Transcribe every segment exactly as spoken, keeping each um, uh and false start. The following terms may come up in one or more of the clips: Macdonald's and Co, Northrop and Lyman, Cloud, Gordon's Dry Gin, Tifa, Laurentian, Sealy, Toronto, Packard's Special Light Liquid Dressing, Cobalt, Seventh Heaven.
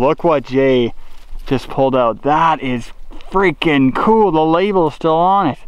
Look what Jay just pulled out. That is freaking cool. The label's still on it.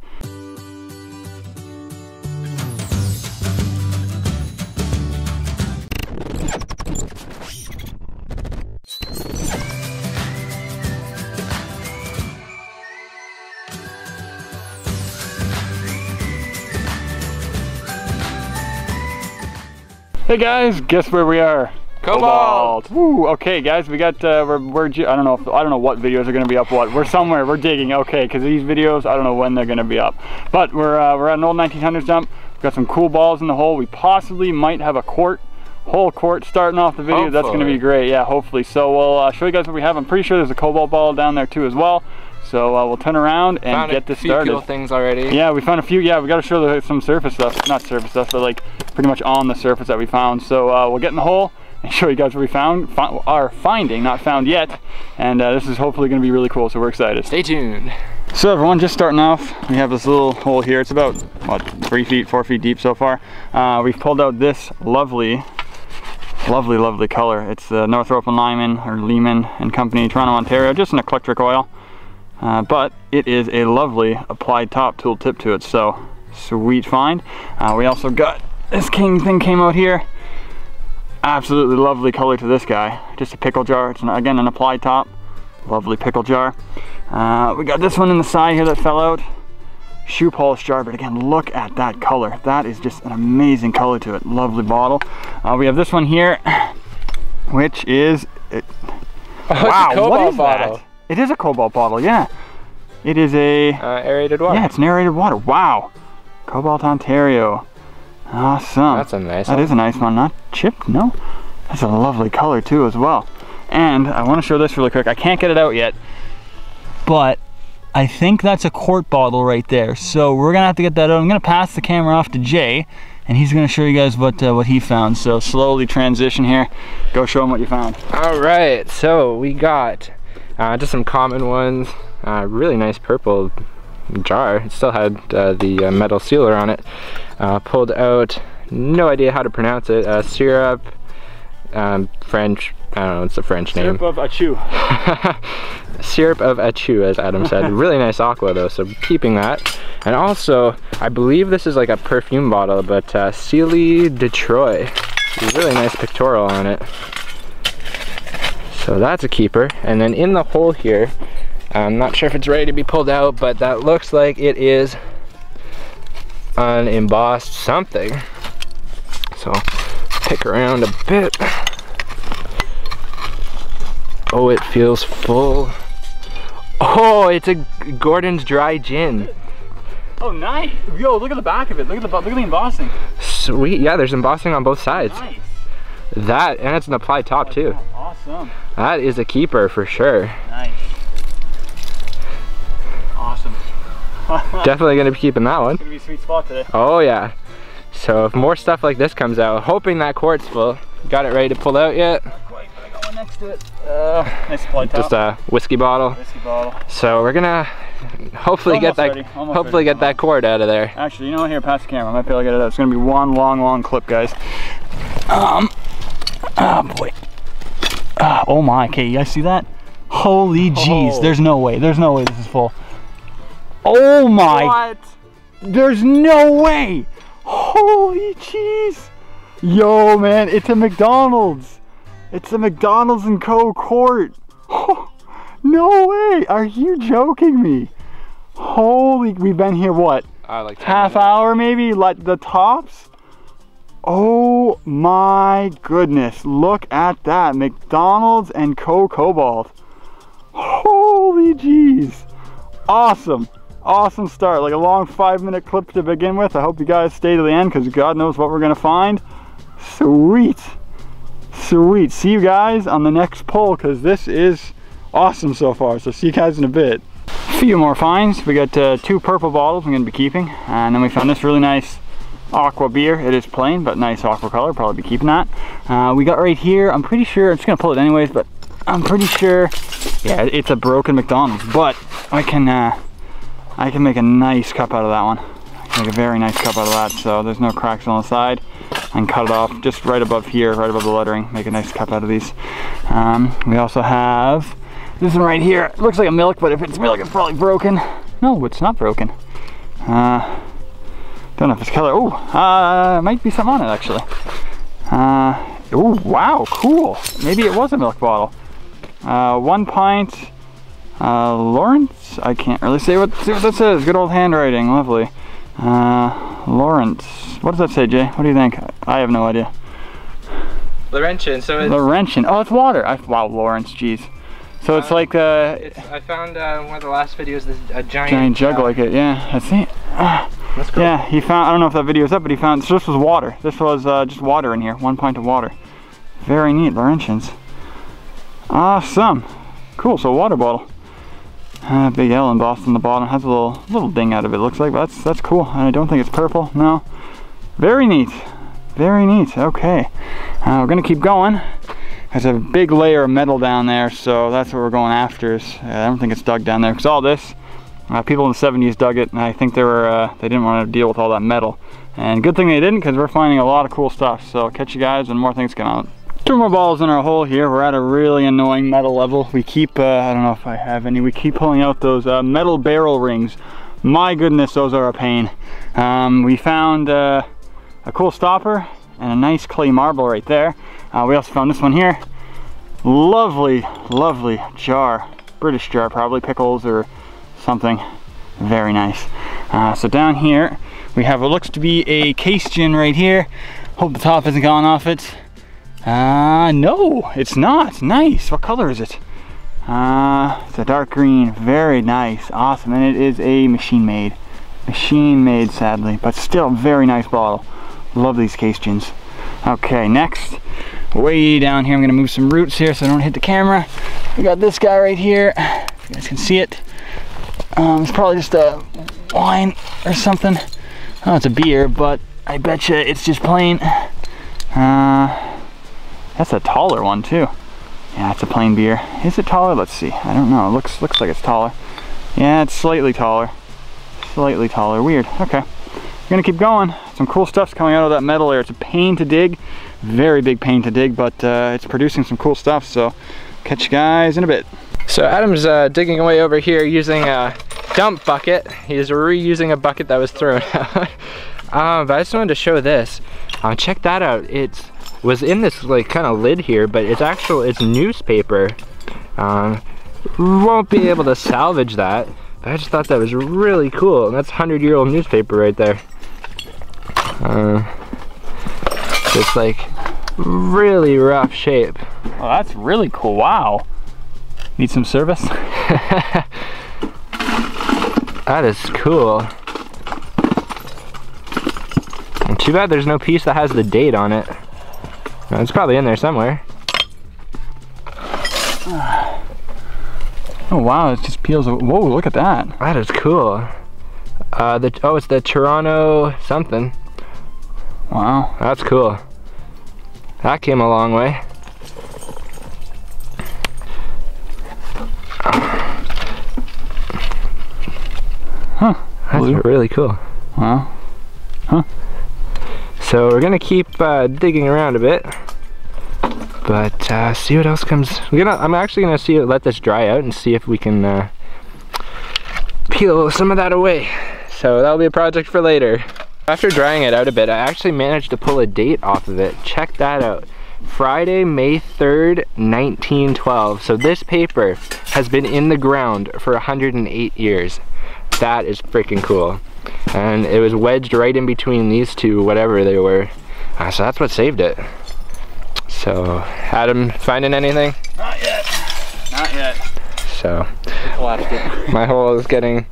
Hey guys, guess where we are? Cobalt. Cobalt. Woo. Okay, guys, we got. Uh, we're, we're. I don't know. If, I don't know what videos are gonna be up. What? We're somewhere. We're digging. Okay, because these videos, I don't know when they're gonna be up. But we're uh, we're at an old nineteen hundreds dump. We've got some cool balls in the hole. We possibly might have a quart, whole quart, starting off the video. Hopefully. That's gonna be great. Yeah, hopefully. So we'll uh, show you guys what we have. I'm pretty sure there's a cobalt ball down there too as well. So uh, we'll turn around and found get this started. Found a few cool things already. Yeah, we found a few. Yeah, we got to show some surface stuff. Not surface stuff, but like pretty much on the surface that we found. So uh, we'll get in the hole and show you guys what we found, found are finding, not found yet. And uh, this is hopefully going to be really cool. So we're excited. Stay tuned. So everyone, just starting off, we have this little hole here. It's about what, three feet, four feet deep so far. Uh, we've pulled out this lovely, lovely, lovely color. It's the uh, Northrop and Lyman or Lehman and Company, Toronto, Ontario. Just an electric oil. Uh, but it is a lovely applied top tool tip to it, so sweet find. Uh, we also got this king thing came out here. Absolutely lovely color to this guy. Just a pickle jar. It's an, again an applied top. Lovely pickle jar. Uh, we got this one in the side here that fell out. Shoe polish jar, but again, look at that color. That is just an amazing color to it. Lovely bottle. Uh, we have this one here, which is it, oh, wow. What is bottle. That? It is a cobalt bottle, yeah. It is a... Uh, aerated water. Yeah, it's an aerated water. Wow. Cobalt, Ontario. Awesome. That's a nice one. That is a nice one. Not chipped, no. That's a lovely color too as well. And I want to show this really quick. I can't get it out yet, but I think that's a quart bottle right there. So we're going to have to get that out. I'm going to pass the camera off to Jay, and he's going to show you guys what uh, what he found. So slowly transition here. Go show him what you found. All right. So we got... Uh, just some common ones. Uh, really nice purple jar. It still had uh, the uh, metal sealer on it. Uh, pulled out, no idea how to pronounce it. Uh, syrup, um, French. I don't know. It's a French name. Syrup of achou. Syrup of achou, as Adam said. Really nice aqua though, so keeping that. And also, I believe this is like a perfume bottle, but uh, Sealy Detroit. Really nice pictorial on it. So that's a keeper. And then in the hole here, I'm not sure if it's ready to be pulled out, but that looks like it is an embossed something. So pick around a bit. Oh, it feels full. Oh, it's a Gordon's Dry Gin. Oh, nice. Yo, look at the back of it. Look at the, look at the embossing. Sweet, yeah, there's embossing on both sides. Nice. That, and it's an applied top too. Awesome. That is a keeper for sure. Nice. Awesome. Definitely gonna be keeping that one. It's gonna be a sweet spot today. Oh yeah. So if more stuff like this comes out, hoping that quart's full. Got it ready to pull out yet? Not quite, but I got one next to it. Uh, nice applied top. Just a whiskey bottle. Whiskey bottle. So we're gonna hopefully almost get that, ready. hopefully ready. get that quart out of there. Actually, you know what? Here, pass the camera. I might be able to get it out. It's gonna be one long, long clip, guys. Um. Oh boy. Uh, oh my, okay, you guys see that? Holy jeez, oh. There's no way, there's no way this is full. Oh my. What? There's no way. Holy jeez. Yo man, it's a Macdonald's. It's a Macdonald's and Co quart. Oh, no way, are you joking me? Holy, we've been here what? Uh, like half minutes. Hour maybe, like the tops? Oh my goodness, look at that. Macdonald's and Co Cobalt. Holy jeez. Awesome. Awesome start. Like a long five minute clip to begin with. I hope you guys stay to the end because God knows what we're going to find. Sweet. Sweet. See you guys on the next pull because this is awesome so far. So see you guys in a bit. A few more finds. We got uh, two purple bottles I'm going to be keeping. And then we found this really nice aqua beer. It is plain but nice aqua color, probably be keeping that. Uh, we got right here, I'm pretty sure, I'm just gonna pull it anyways, but I'm pretty sure, yeah, it's a broken Macdonald's, but I can uh, I can make a nice cup out of that one. I can make a very nice cup out of that, so there's no cracks on the side. and cut it off just right above here, right above the lettering. Make a nice cup out of these. Um, we also have this one right here. It looks like a milk, but if it's milk, it's probably broken. No, it's not broken. Uh, don't know if it's color. Oh, uh, might be something on it actually. Uh, oh, wow, cool. Maybe it was a milk bottle. Uh, one pint. Uh, Lawrence? I can't really say what, see what that says. Good old handwriting, lovely. Uh, Lawrence. What does that say, Jay? What do you think? I have no idea. Laurentian, so it's... Laurentian. Oh, it's water. I, wow, Lawrence, jeez. So it's um, like uh, it's, I found uh, one of the last videos, this, a giant, giant jug uh, like it. Yeah, that's it. Uh, that's cool. Yeah, he found. I don't know if that video is up, but he found. So this was water. This was uh, just water in here. One pint of water. Very neat, Laurentians. Awesome. Cool. So water bottle. Uh, big L embossed on the bottom. Has a little little ding out of it. Looks like that's that's cool. And I don't think it's purple. No. Very neat. Very neat. Okay. Uh, we're gonna keep going. There's a big layer of metal down there, so that's what we're going after. Is, uh, I don't think it's dug down there, because all this, uh, people in the seventies dug it, and I think they were uh, they didn't want to deal with all that metal. And good thing they didn't, because we're finding a lot of cool stuff. So catch you guys when more things come out. Two more balls in our hole here. We're at a really annoying metal level. We keep, uh, I don't know if I have any, we keep pulling out those uh, metal barrel rings. My goodness, those are a pain. Um, we found uh, a cool stopper and a nice clay marble right there. Uh, we also found this one here. Lovely, lovely jar. British jar, probably pickles or something. Very nice. Uh, so down here, we have what looks to be a case gin right here. Hope the top hasn't gone off it. Uh, no, it's not. Nice. What color is it? Uh, it's a dark green. Very nice. Awesome. And it is a machine made. Machine made, sadly, but still very nice bottle. Love these case gins. Okay, next. Way down here, I'm gonna move some roots here so I don't hit the camera. We got this guy right here. If you guys can see it. Um, it's probably just a wine or something. Oh, it's a beer, but I betcha it's just plain. Uh, that's a taller one too. Yeah, it's a plain beer. Is it taller? Let's see. I don't know. It looks looks like it's taller. Yeah, it's slightly taller. Slightly taller. Weird. Okay. We're gonna keep going. Some cool stuff's coming out of that metal layer. It's a pain to dig, very big pain to dig, but uh, it's producing some cool stuff, so catch you guys in a bit. So Adam's uh, digging away over here using a dump bucket. He's reusing a bucket that was thrown out. um, but I just wanted to show this. Um, check that out. It was in this like kind of lid here, but it's actual, it's newspaper. Um, won't be able to salvage that. But I just thought that was really cool, and that's hundred year old newspaper right there. Uh, it's like really rough shape. Oh, that's really cool. Wow. Need some service? That is cool. And too bad there's no piece that has the date on it. Well, it's probably in there somewhere. Oh wow, it just peels. Whoa, look at that. That is cool. Uh, the, oh, it's the Toronto something. Wow, that's cool. That came a long way. Huh. That's blue. Really cool. Wow. Huh. So we're gonna keep uh, digging around a bit, but uh, see what else comes. We're gonna, I'm actually gonna see let this dry out and see if we can uh, peel some of that away. So that'll be a project for later. After drying it out a bit, I actually managed to pull a date off of it. Check that out. Friday, May third, nineteen twelve. So this paper has been in the ground for one hundred eight years. That is freaking cool. And it was wedged right in between these two, whatever they were. Uh, so that's what saved it. So, Adam, finding anything? Not yet. Not yet. So, my hole is getting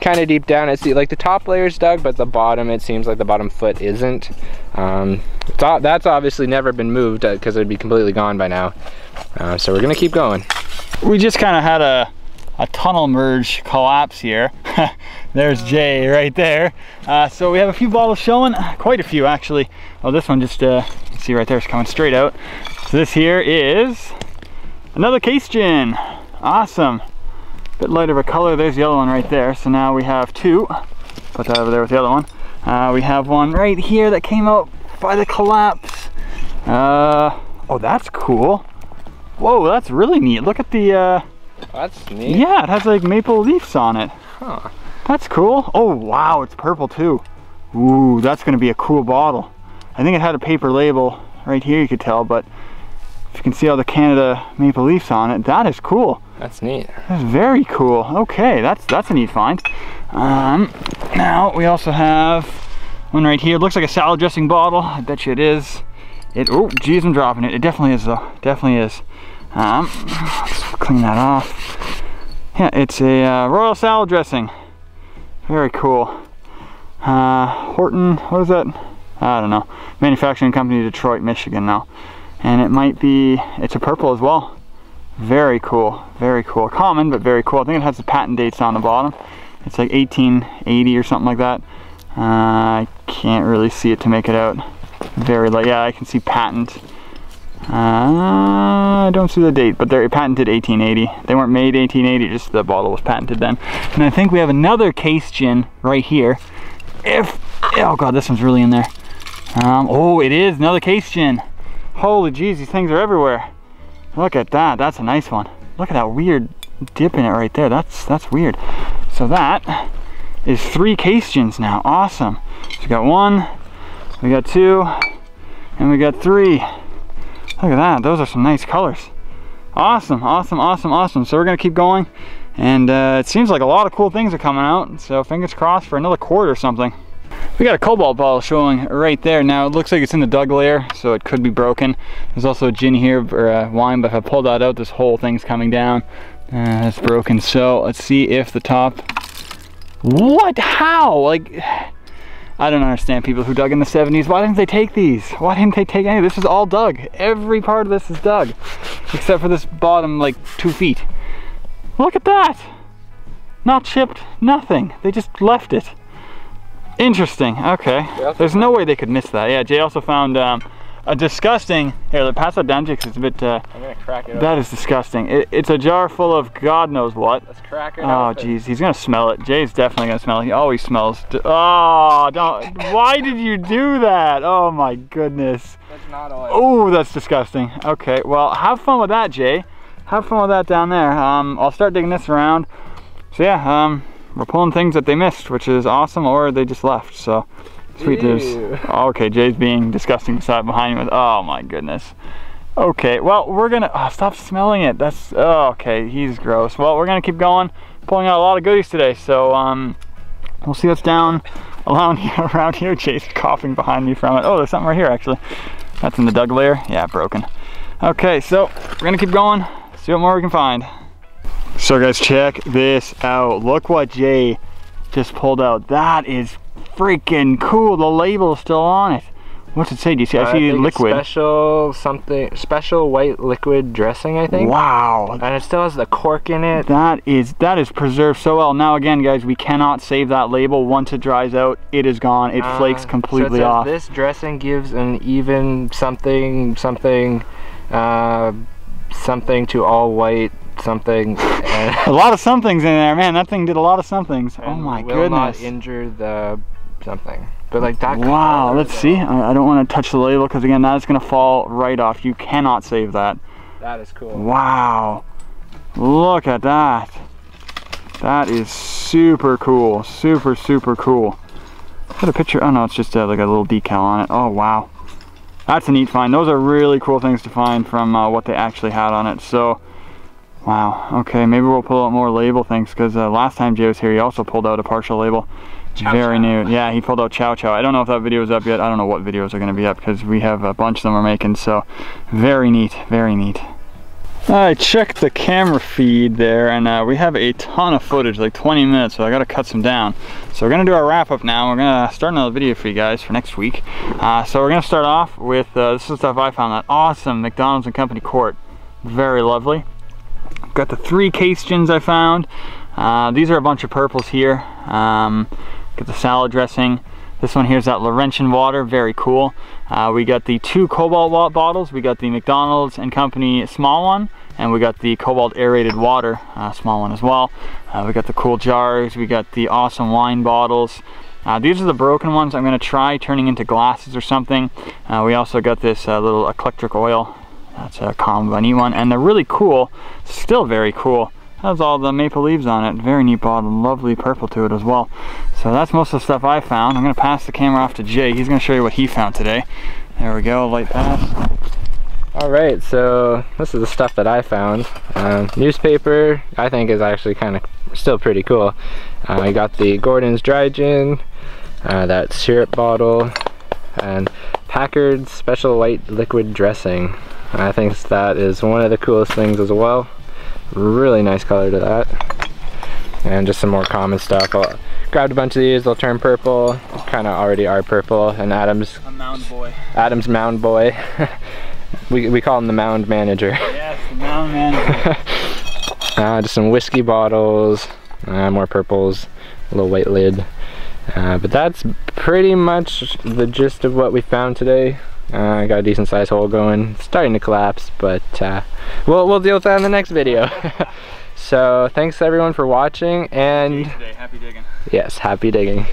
kind of deep down. It's the, like the top layer's dug, but the bottom, it seems like the bottom foot isn't. Um, it's all, that's obviously never been moved because uh, it'd be completely gone by now. Uh, so we're gonna keep going. We just kind of had a, a tunnel merge collapse here. There's Jay right there. Uh, so we have a few bottles showing, quite a few actually. Oh, this one just, uh, you can see right there, it's coming straight out. So this here is another case gin. Awesome. Bit lighter of a color. There's the other one right there. So now we have two. Put that over there with the other one. Uh, we have one right here that came out by the collapse. Uh, oh, that's cool. Whoa, that's really neat. Look at the... Uh, that's neat. Yeah, it has like maple leaves on it. Huh. That's cool. Oh, wow, it's purple too. Ooh, that's gonna be a cool bottle. I think it had a paper label right here, you could tell, but if you can see all the Canada maple leaves on it, that is cool. That's neat. That's very cool. Okay, that's that's a neat find. Um, now we also have one right here. It looks like a salad dressing bottle. I bet you it is. It. Oh, geez, I'm dropping it. It definitely is though. Definitely is. Um, let's clean that off. Yeah, it's a uh, royal salad dressing. Very cool. Uh, Horton. What is that? I don't know. Manufacturing company, Detroit, Michigan now. And it might be, it's a purple as well. Very cool, very cool. Common, but very cool. I think it has the patent dates on the bottom. It's like eighteen eighty or something like that. Uh, I can't really see it to make it out. Very light, yeah, I can see patent. Uh, I don't see the date, but they're patented eighteen eighty. They weren't made eighteen eighty, just the bottle was patented then. And I think we have another case gin right here. If, oh God, this one's really in there. Um, oh, it is another case gin. Holy jeez, these things are everywhere. Look at that, that's a nice one. Look at that weird dip in it right there. That's that's weird. So that is three case gins now, awesome. So we got one, we got two, and we got three. Look at that, those are some nice colors. Awesome, awesome, awesome, awesome. So we're gonna keep going, and uh, it seems like a lot of cool things are coming out, so fingers crossed for another quart or something. We got a cobalt bottle showing right there. Now it looks like it's in the dug layer, so it could be broken. There's also a gin here, or a wine, but if I pull that out, this whole thing's coming down. Uh, it's broken, so let's see if the top... What? How? Like, I don't understand people who dug in the seventies. Why didn't they take these? Why didn't they take any? This is all dug. Every part of this is dug, except for this bottom, like, two feet. Look at that! Not chipped, nothing. They just left it. Interesting, okay. There's no way they could miss that. Yeah, Jay also found um, a disgusting, here, let pass that down Jay, because it's a bit, uh, I'm gonna crack it that up. Is disgusting. It, it's a jar full of God knows what. Let's crack it up. Oh, geez, he's gonna smell it. Jay's definitely gonna smell it. He always smells, oh, don't, why did you do that? Oh my goodness. That's not oil. Oh, that's disgusting. Okay, well, have fun with that, Jay. Have fun with that down there. Um, I'll start digging this around. So yeah, um, we're pulling things that they missed, which is awesome, or they just left, so sweet news. Okay, Jay's being disgusting beside behind me with, oh my goodness. Okay, well, we're gonna, oh, stop smelling it. That's, oh, okay, he's gross. Well, we're gonna keep going, pulling out a lot of goodies today, so um, we'll see what's down around here, around here. Jay's coughing behind me from it. Oh, there's something right here, actually. That's in the dug layer. Yeah, broken. Okay, so we're gonna keep going, see what more we can find. So guys, check this out. Look what Jay just pulled out. That is freaking cool. The label is still on it. What's it say? Do you see? Uh, I see I liquid. Special something. Special white liquid dressing, I think. Wow. And it still has the cork in it. That is that is preserved so well. Now again, guys, we cannot save that label. Once it dries out, it is gone. It uh, flakes completely so it says, off. This dressing gives an even something something uh, something to all white. Something. A lot of somethings in there, man. That thing did a lot of somethings. And oh my will goodness! Not injure the something, but like that. Wow. Let's see. I, I don't want to touch the label because again, that's gonna fall right off. You cannot save that. That is cool. Wow. Look at that. That is super cool. Super super cool. Got a picture. Oh no, it's just uh, like a little decal on it. Oh wow. That's a neat find. Those are really cool things to find from uh, what they actually had on it. So. Wow, okay, maybe we'll pull out more label things because uh, last time Jay was here, he also pulled out a partial label. Chow Very Chow. new. Yeah, he pulled out Chow Chow. I don't know if that video is up yet. I don't know what videos are going to be up because we have a bunch of them we're making, so very neat, very neat. I checked the camera feed there and uh, we have a ton of footage, like twenty minutes, so I got to cut some down. So we're going to do our wrap up now. We're going to start another video for you guys for next week. Uh, so we're going to start off with, uh, this is the stuff I found, that awesome Macdonald's and Company quart. Very lovely. Got the three case gins I found. Uh, these are a bunch of purples here. Um, got the salad dressing. This one here is that Laurentian water, very cool. Uh, we got the two Cobalt bottles. We got the Macdonald's and Company small one, and we got the Cobalt aerated water, uh, small one as well. Uh, we got the cool jars. We got the awesome wine bottles. Uh, these are the broken ones. I'm going to try turning into glasses or something. Uh, we also got this uh, little electric oil. That's a common one, and they're really cool. Still very cool. Has all the maple leaves on it. Very neat bottle, lovely purple to it as well. So that's most of the stuff I found. I'm going to pass the camera off to Jay. He's going to show you what he found today. There we go, light pass. All right, so this is the stuff that I found. Uh, newspaper, I think, is actually kind of still pretty cool. Uh, I got the Gordon's Dry Gin, uh, that syrup bottle, and Packard's Special Light Liquid Dressing. I think that is one of the coolest things as well. Really nice color to that. And just some more common stuff. I grabbed a bunch of these. They'll turn purple. Kind of already are purple. And Adam's a mound boy. Adam's mound boy. we we call him the mound manager. Yes, the mound manager. uh, just some whiskey bottles. Uh, more purples. A little white lid. Uh, but that's pretty much the gist of what we found today. I uh, got a decent sized hole going. It's starting to collapse, but uh, we'll, we'll deal with that in the next video. So thanks everyone for watching, and happy digging. Yes, happy digging.